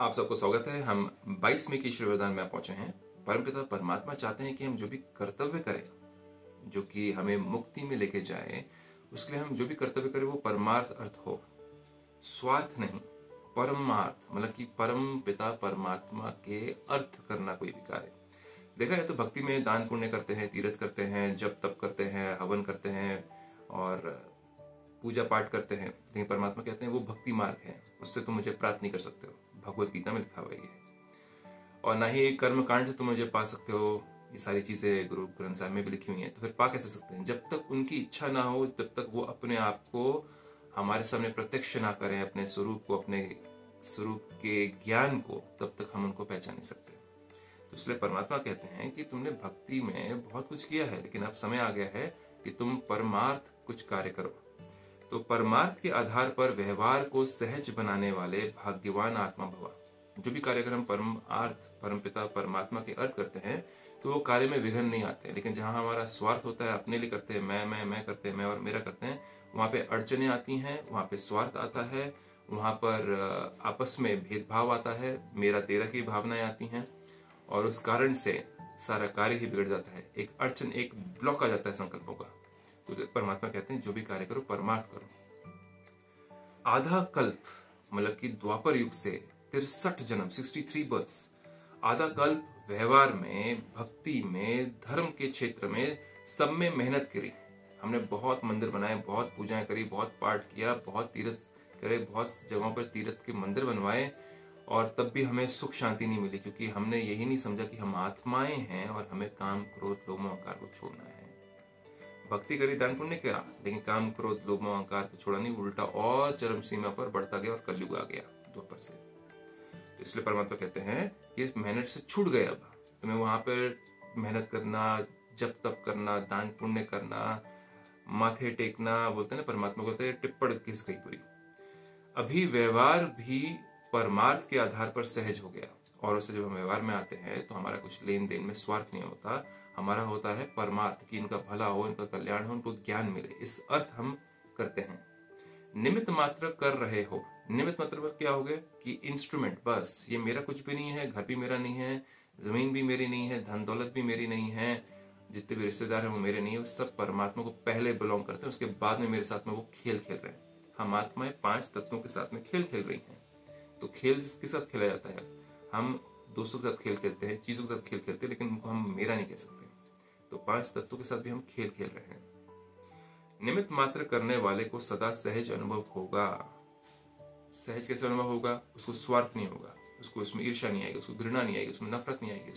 आप सबको स्वागत है। हम 22वें के ईश्वर वरदान में पहुंचे हैं। परमपिता परमात्मा चाहते हैं कि हम जो भी कर्तव्य करें जो कि हमें मुक्ति में लेके जाए, उसके लिए हम जो भी कर्तव्य करें वो परमार्थ अर्थ हो, स्वार्थ नहीं। परमार्थ मतलब कि परमपिता परमात्मा के अर्थ करना कोई भी कार्य। देखा जाए तो भक्ति में दान पुण्य करते हैं, तीर्थ करते हैं, जप तप करते हैं, हवन करते हैं और पूजा पाठ करते हैं, लेकिन परमात्मा कहते हैं वो भक्ति मार्ग है, उससे तुम मुझे प्राप्त नहीं कर सकते हो। भगवत गीता में लिखा हुआ है और ना ही कर्म कांड से तुम मुझे पा सकते हो। ये सारी चीजें गुरु ग्रंथ साहिब में भी लिखी हुई हैं। तो फिर पा कैसे सकते हैं? जब तक उनकी इच्छा ना हो, जब तक वो अपने आप को हमारे सामने प्रत्यक्ष ना करें, अपने स्वरूप को, अपने स्वरूप के ज्ञान को, तब तक हम उनको पहचान नहीं सकते। तो इसलिए परमात्मा कहते हैं कि तुमने भक्ति में बहुत कुछ किया है, लेकिन अब समय आ गया है कि तुम परमार्थ कुछ कार्य करो। तो परमार्थ के आधार पर व्यवहार को सहज बनाने वाले भाग्यवान आत्मा भवा। जो भी कार्य हम परमार्थ परमपिता परमात्मा के अर्थ करते हैं तो वो कार्य में विघ्न नहीं आते। लेकिन जहां हमारा स्वार्थ होता है, अपने लिए करते हैं, मैं करते हैं, मैं और मेरा करते हैं, वहां पे अड़चने आती हैं, वहां पे स्वार्थ आता है, वहां पर आपस में भेदभाव आता है, मेरा तेरा की भावनाएं आती हैं और उस कारण से सारा कार्य ही बिगड़ जाता है। एक अड़चन, एक ब्लॉक आ जाता है संकल्पों का। तो परमात्मा कहते हैं जो भी कार्य करो परमार्थ करो। आधा कल्प मतलब कि द्वापर युग से 63 जन्म 63 बर्थ्स, आधा कल्प व्यवहार में, भक्ति में, धर्म के क्षेत्र में, सब में मेहनत करी हमने। बहुत मंदिर बनाए, बहुत पूजाएं करी, बहुत पाठ किया, बहुत तीर्थ करे, बहुत जगहों पर तीर्थ के मंदिर बनवाए और तब भी हमें सुख शांति नहीं मिली, क्योंकि हमने यही नहीं समझा कि हम आत्माएं हैं और हमें काम क्रोध लोभ अहंकार को छोड़ना है। भक्ति करी, दान पुण्य करा, लेकिन काम क्रोध लोभ अहंकार को छोड़ा नहीं, उल्टा और चरम सीमा पर बढ़ता गया और कलयुग आ गया दोपहर से। तो इसलिए परमात्मा कहते हैं कि मेहनत से छूट गए। अब तुम्हें वहां पर मेहनत करना, जप तप करना, दान पुण्य करना, माथे टेकना, बोलते हैं ना परमात्मा बोलते हैं टिप्पण घिस गई पूरी। अभी व्यवहार भी परमार्थ के आधार पर सहज हो गया और उससे जब हम व्यवहार में आते हैं तो हमारा कुछ लेन देन में स्वार्थ नहीं होता, हमारा होता है परमार्थ कि इनका भला हो, इनका कल्याण हो, उनको ज्ञान मिले, इस अर्थ हम करते हैं। निमित्त मात्र कर रहे हो। निमित्त मतलब क्या हो गया कि इंस्ट्रूमेंट, बस ये मेरा कुछ भी नहीं है, घर भी मेरा नहीं है, जमीन भी मेरी नहीं है, धन दौलत भी मेरी नहीं है, जितने भी रिश्तेदार हैं वो मेरे नहीं है, सब परमात्मा को पहले बिलोंग करते हैं, उसके बाद में मेरे साथ में वो खेल खेल रहे हैं। हम आत्माएं 5 तत्वों के साथ में खेल खेल रही हैं। तो खेल जिसके साथ खेला जाता है, हम दोस्तों के साथ खेल खेलते हैं, चीजों के साथ खेल खेलते हैं, लेकिन उनको हम मेरा नहीं कह सकते। तो 5 तत्वों के साथ भी हम खेल खेल रहे हैं। निमित्त मात्र करने वाले को सदा सहज अनुभव होगा। सहज कैसे अनुभव होगा? उसको स्वार्थ नहीं होगा, उसको इसमें ईर्ष्या नहीं आएगी, उसको घृणा नहीं आएगी, उसमें नफरत नहीं आएगी,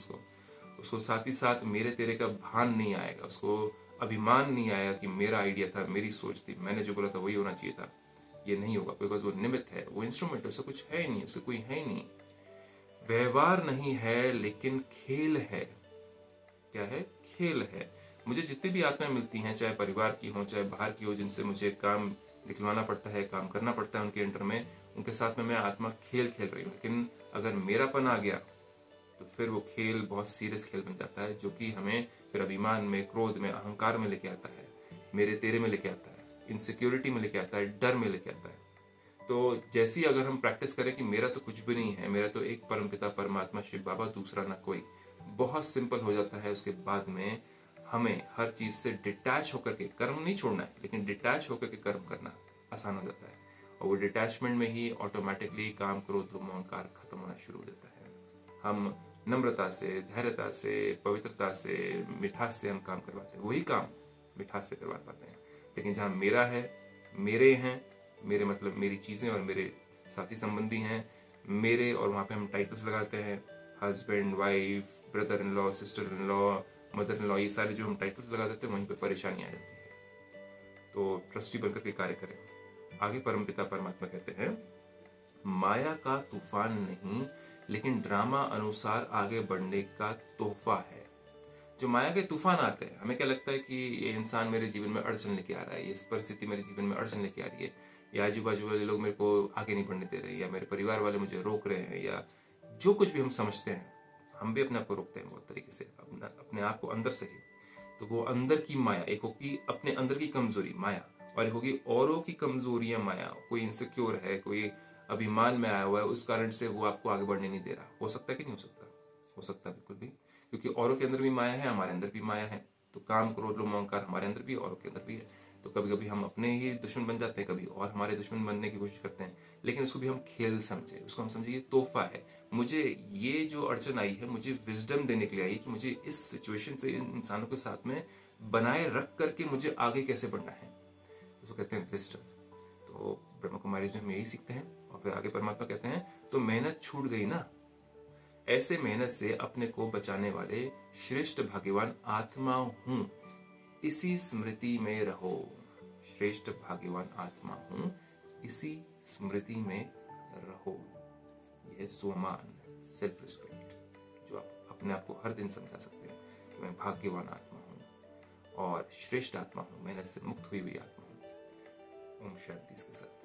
उसको साथ ही साथ मेरे तेरे का भान नहीं आएगा, उसको अभिमान नहीं आएगा कि मेरा आइडिया था, मेरी सोच थी, मैंने जो बोला था वही होना चाहिए था। ये नहीं होगा, बिकॉज वो निमित्त है, वो इंस्ट्रूमेंट है, उससे कुछ है ही नहीं, उससे कोई है ही नहीं। व्यवहार नहीं है लेकिन खेल है। क्या है? खेल है। मुझे जितनी भी आत्माएं मिलती हैं, चाहे परिवार की हो चाहे बाहर की हो, जिनसे मुझे काम निकलवाना पड़ता है, काम करना पड़ता है उनके अंडर में, उनके साथ में मैं आत्मा खेल खेल रही हूँ। लेकिन अगर मेरापन आ गया तो फिर वो खेल बहुत सीरियस खेल बन जाता है, जो कि हमें फिर अभिमान में, क्रोध में, अहंकार में लेके आता है, मेरे तेरे में लेके आता है, इनसिक्योरिटी में लेके आता है, डर में लेके आता है। तो जैसी अगर हम प्रैक्टिस करें कि मेरा तो कुछ भी नहीं है, मेरा तो एक परमपिता परमात्मा शिव बाबा, दूसरा ना कोई, बहुत सिंपल हो जाता है। उसके बाद में हमें हर चीज से डिटैच होकर के कर्म नहीं छोड़ना है, लेकिन डिटैच होकर के कर्म करना आसान हो जाता है और वो डिटैचमेंट में ही ऑटोमेटिकली काम क्रोध लोभ अहंकार खत्म होना शुरू हो जाता है। हम नम्रता से, धैर्यता से, पवित्रता से, मिठास से हम काम करवाते हैं, वही काम मिठास से करवा पाते हैं। लेकिन जहाँ मेरा है, मेरे हैं, मेरे मतलब मेरी चीज़ें और मेरे साथी संबंधी हैं, मेरे, और वहाँ पे हम टाइटल्स लगाते हैं, husband, wife, brother in law, sister in law, mother in law, ये सारे जो हम टाइटल्स लगा देते हैं वहीं पे परेशानी आ जाती है। तो ट्रस्टी बनकर के कार्य करें। आगे परमपिता परमात्मा कहते हैं माया का तूफान नहीं लेकिन ड्रामा अनुसार आगे बढ़ने का तोहफा है। जो माया के तूफान आते हैं, हमें क्या लगता है कि ये इंसान मेरे जीवन में अड़चन लेके आ रहा है, ये परिस्थिति मेरे जीवन में अड़चन लेके आ रही है, या आजू बाजू वाले लोग मेरे को आगे नहीं बढ़ने दे रहे, या मेरे परिवार वाले मुझे रोक रहे हैं, या जो कुछ भी हम समझते हैं, हम भी अपने आप को रोकते हैं बहुत तरीके से, अपने आप को अंदर से ही। तो वो अंदर की माया, एक होगी अपने अंदर की कमजोरी माया और एक होगी औरों की कमजोरियां माया। कोई इनसिक्योर है, कोई अभिमान में आया हुआ है, उस कारण से वो आपको आगे बढ़ने नहीं दे रहा। हो सकता है कि नहीं हो सकता? हो सकता है बिल्कुल भी, क्योंकि औरों के अंदर भी माया है, हमारे अंदर भी माया है। तो काम, क्रोध, लोभ, अहंकार हमारे अंदर भी औरों के अंदर भी है। तो कभी कभी हम अपने ही दुश्मन बन जाते हैं, कभी और हमारे दुश्मन बनने की कोशिश करते हैं। लेकिन उसको भी हम खेल समझे, उसको हम समझे ये तोहफा है। मुझे ये जो अड़चन आई है, मुझे विजडम देने के लिए आई है कि मुझे इस सिचुएशन से, इन इंसानों के साथ में बनाए रख करके मुझे आगे कैसे बढ़ना है, उसको कहते हैं विजडम। तो ब्रह्मकुमारीज़ में हम यही सीखते हैं। और फिर आगे परमात्मा कहते हैं तो मेहनत छूट गई ना, ऐसे मेहनत से अपने को बचाने वाले श्रेष्ठ भाग्यवान आत्मा हूँ, इसी स्मृति में रहो। श्रेष्ठ भाग्यवान आत्मा हूँ, इसी स्मृति में रहो। यह सोमान, सेल्फ रिस्पेक्ट, जो आप अपने आप को हर दिन समझा सकते हैं कि मैं भाग्यवान आत्मा हूँ और श्रेष्ठ आत्मा हूँ, मेहनत से मुक्त हुई हुई आत्मा हूँ। ओम शांति के साथ।